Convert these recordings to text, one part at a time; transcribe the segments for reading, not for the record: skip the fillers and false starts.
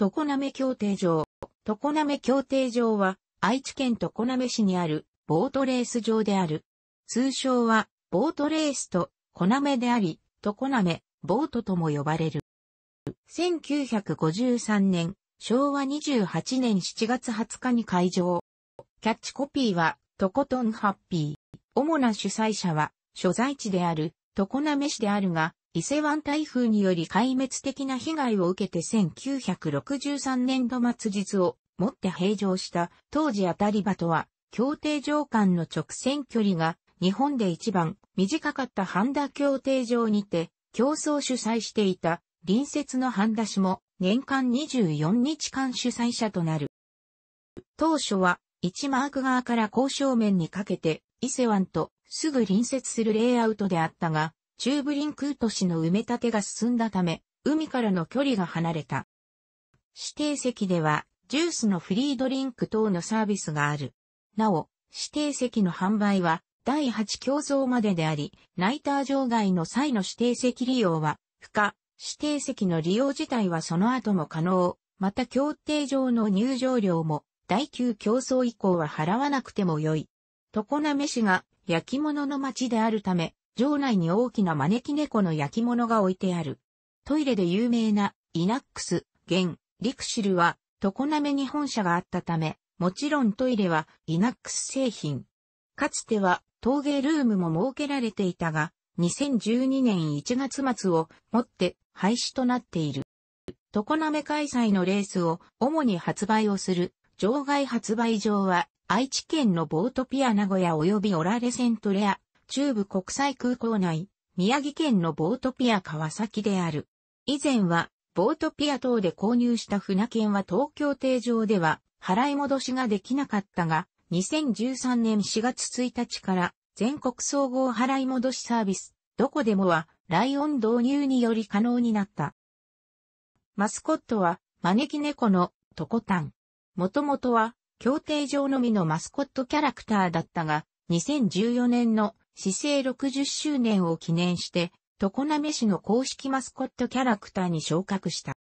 常滑競艇場。常滑競艇場は、愛知県常滑市にある、ボートレース場である。通称は、ボートレースと、小滑であり、常滑、ボートとも呼ばれる。1953年、昭和28年7月20日に開場。キャッチコピーは、とことんハッピー。主な主催者は、所在地である、常滑市であるが、伊勢湾台風により壊滅的な被害を受けて1963年度末日をもって閉場した当時当たり場とは、競艇場間の直線距離が日本で一番短かった半田競艇場にて、競争主催していた隣接の半田市も年間24日間主催者となる。当初は一マーク側から交渉面にかけて伊勢湾とすぐ隣接するレイアウトであったが、中部臨空都市の埋め立てが進んだため、海からの距離が離れた。指定席では、ジュースのフリードリンク等のサービスがある。なお、指定席の販売は、第8競争までであり、ナイター場外の際の指定席利用は、不可。指定席の利用自体はその後も可能。また、競艇場の入場料も、第9競争以降は払わなくてもよい。常滑市が焼き物の町であるため、場内に大きな招き猫の焼き物が置いてある。トイレで有名なイナックス、現、リクシルは、常滑に本社があったため、もちろんトイレはイナックス製品。かつては陶芸ルームも設けられていたが、2012年1月末をもって廃止となっている。常滑開催のレースを主に発売をする場外発売場は、愛知県のボートピア名古屋及びオラレセントレア。中部国際空港内、宮城県のボートピア川崎である。以前は、ボートピア等で購入した船券は東京艇上では、払い戻しができなかったが、2013年4月1日から、全国総合払い戻しサービス、どこでもは、ライオン導入により可能になった。マスコットは、招き猫の、とこたん。もともとは、競艇場のみのマスコットキャラクターだったが、2014年の、市制60周年を記念して、常滑市の公式マスコットキャラクターに昇格した。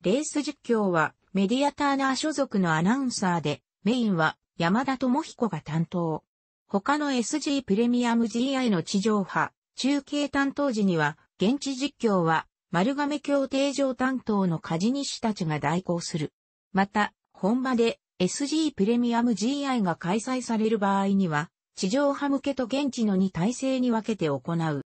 レース実況はメディアターナー所属のアナウンサーで、メインは山田智彦が担当。他の SG プレミアム GI の地上波、中継担当時には、現地実況は丸亀競艇場担当の梶西たちが代行する。また、本場で SG プレミアム GI が開催される場合には、地上波向けと現地の2体制に分けて行う。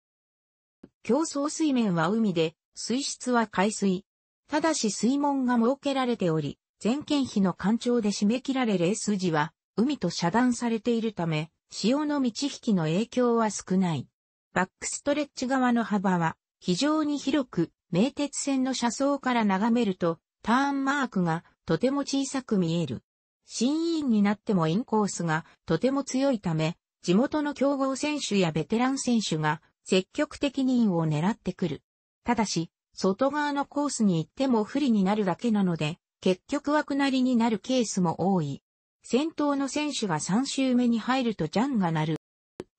競争水面は海で、水質は海水。ただし水門が設けられており、全県費の干潮で締め切られレース時は、海と遮断されているため、潮の満ち引きの影響は少ない。バックストレッチ側の幅は、非常に広く、名鉄線の車窓から眺めると、ターンマークがとても小さく見える。新委員になってもインコースがとても強いため、地元の強豪選手やベテラン選手が積極的にインを狙ってくる。ただし、外側のコースに行っても不利になるだけなので、結局枠なりになるケースも多い。先頭の選手が3周目に入るとジャンが鳴る。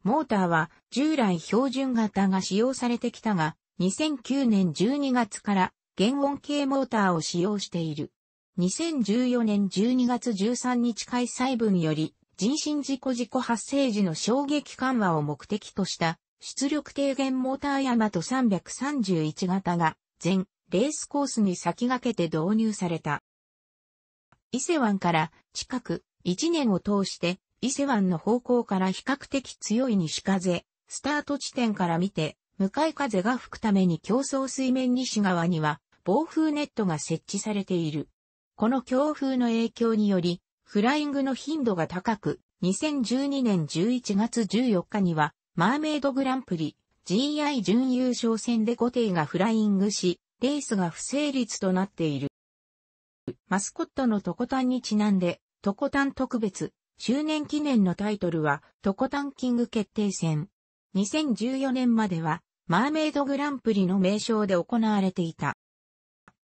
モーターは従来標準型が使用されてきたが、2009年12月から原音系モーターを使用している。2014年12月13日開催分より、人身事故発生時の衝撃緩和を目的とした、出力低減モーターヤマト331型が、全レースコースに先駆けて導入された。伊勢湾から近く、1年を通して、伊勢湾の方向から比較的強い西風、スタート地点から見て、向かい風が吹くために競争水面西側には、防風ネットが設置されている。この強風の影響により、フライングの頻度が高く、2012年11月14日には、マーメイドグランプリ、GI 準優勝戦で5艇がフライングし、レースが不成立となっている。マスコットのとこたんにちなんで、とこたん特別、周年記念のタイトルは、とこたんキング決定戦。2014年までは、マーメイドグランプリの名称で行われていた。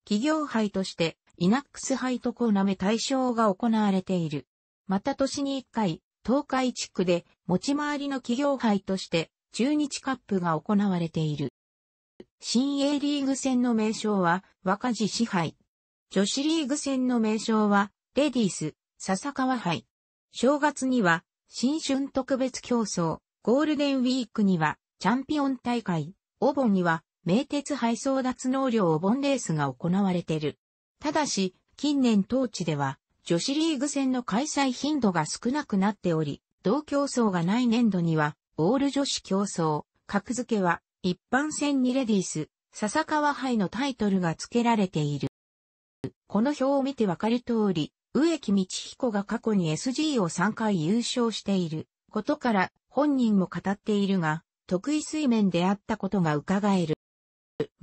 企業杯として、イナックス杯と常滑大賞が行われている。また年に1回、東海地区で持ち回りの企業杯として中日カップが行われている。新 A リーグ戦の名称は若獅子杯。女子リーグ戦の名称は、レディース、笹川杯。正月には、新春特別競争、ゴールデンウィークには、チャンピオン大会、お盆には、名鉄杯争奪納涼お盆レースが行われてる。ただし、近年当地では、女子リーグ戦の開催頻度が少なくなっており、同競争がない年度には、オール女子競争、格付けは、一般戦にレディース、笹川杯のタイトルが付けられている。この表を見てわかる通り、植木道彦が過去に SG を3回優勝していることから本人も語っているが、得意水面であったことが伺える。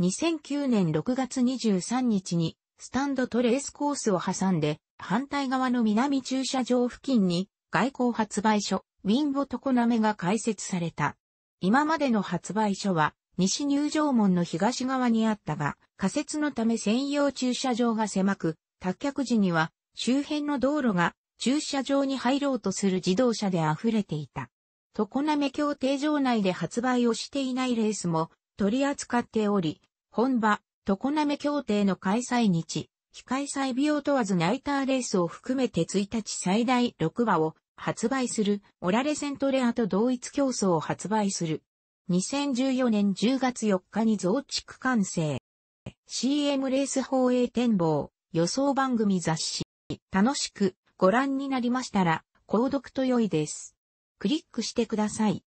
2009年6月23日にスタンドとレースコースを挟んで反対側の南駐車場付近に外交発売所、ウィンボ常滑が開設された。今までの発売所は西入場門の東側にあったが、仮設のため専用駐車場が狭く、脱却時には周辺の道路が駐車場に入ろうとする自動車で溢れていた。常滑競艇場内で発売をしていないレースも取り扱っており、本場、常滑競艇の開催日、非開催日を問わずナイターレースを含めて1日最大6馬を発売する、オラレセントレアと同一競争を発売する。2014年10月4日に増築完成。CM レース放映展望、予想番組雑誌。楽しくご覧になりましたら、購読と良いです。クリックしてください。